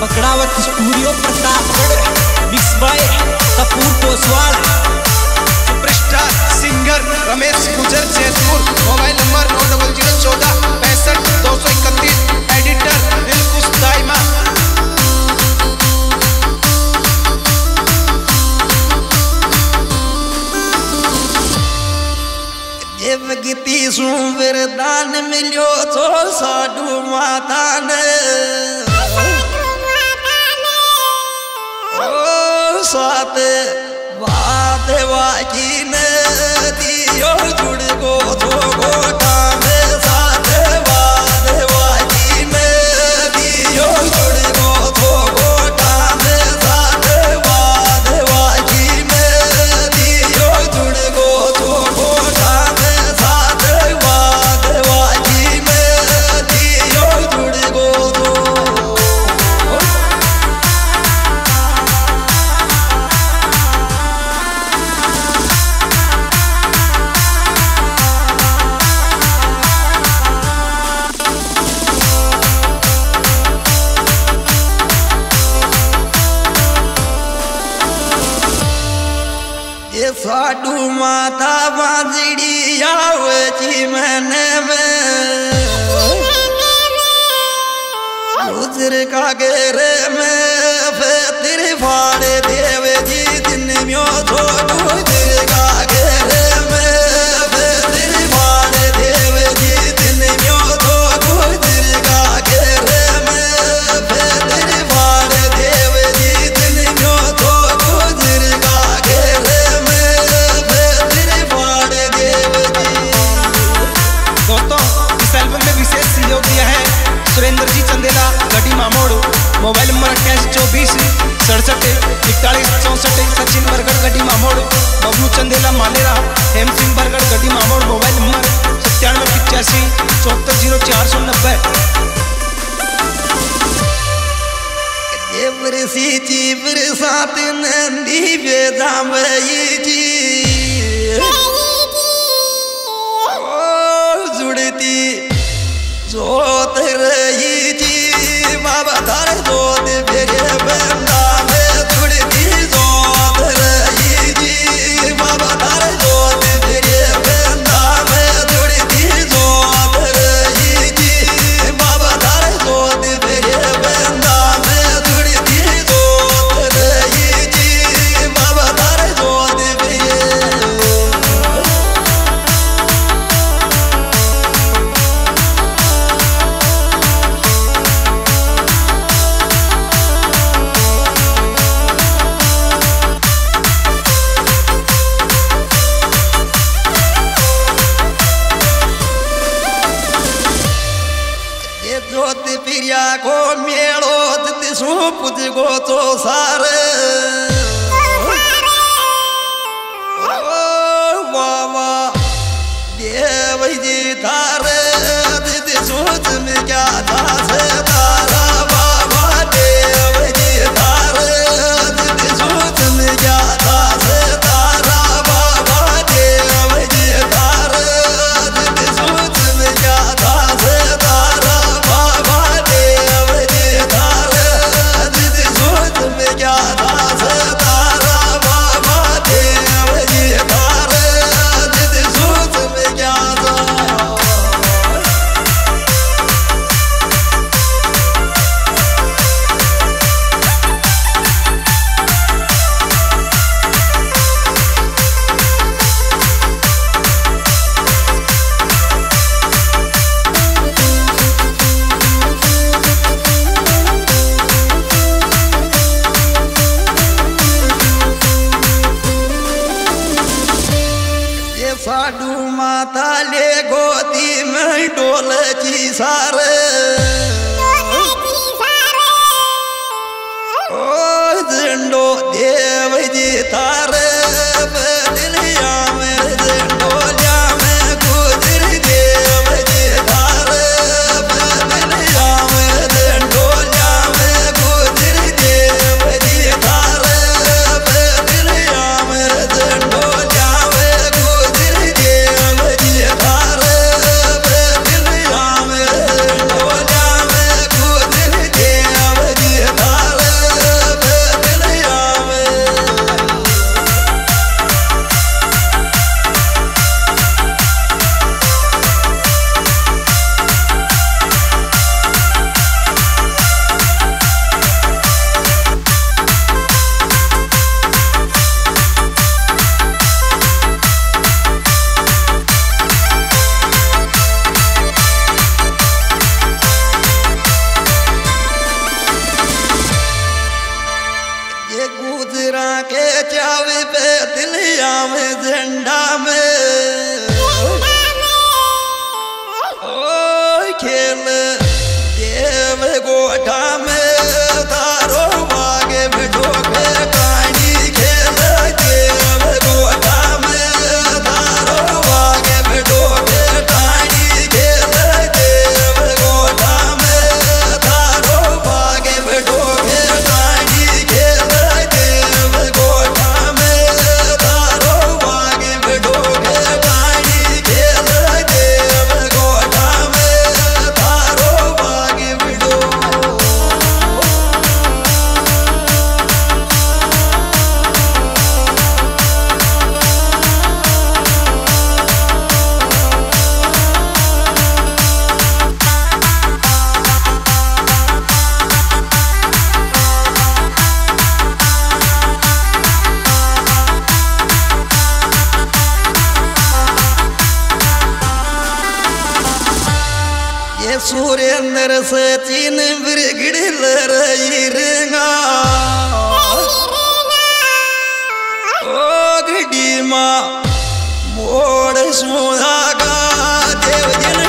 पकड़ावत studio Pratapgarh. Mix by Kapoor Koswal. Superstar singer Ramesh Jaitpur. Mobile number 9014 65 231। Editor Dilkush Daima. देवगति सू वरदान मिलो तो साडू माता ने साथ बात वाकी ने दियो जुड़ गो तो गोटा में साथ बात वाकी ने दियो जुड़ गो तो गोटा में साथ बात वाकी ने दियो जुड़ गो तो गोटा में साथ बात वाकी ने दियो जुड़ गो तो। ये साडू माता बांजड़ी आवे जी मैंने में उजर का गेरे में फिर फाड़े देवे जी दिन म्यो छोटू उजर का गेरे में फिर फाड़े देवे जी दिन म्यो छोटू उजर का गेरे में फिर फाड़े देवे जी दिन म्यो छोटू उजर का घेरे Surendra ji Chandela Garhi Mamod. Mobile number 28 24 67 41 64। Sachin Bargarh Garhi Mamod. Bablu Chandela Malera. Hem Singh Bargarh Garhi Mamod. Mobile number 97 85 74 0490। जुड़ती जोत रही जी बाबा तार जोत मेरे बंदा में जुड़ती जोत रही जी बाबा तार जोत मेरे बंदा में जुड़ती जोत रही जी बाबा तार जोत मेरे बंदा में जुड़ती जोत रही जी बाबा तार जोत मेरे। ज्योति प्रिया को मेड़ो तिसू पुज गो तो सारे बाबा देव जी तारे तिसू तुम क्या दास तारा बाबा देव जी तारे तिसू तुम क्या दास तारा बाबा देव जी तारे तिसू तुम क्या दास तारा बाबा देव जी तारे तिसू तुम क्या दास। सूर्येंद्र सचिन बिगड़ल रईरंगा ओ गडी मां मोड़ सुहागा देवजन।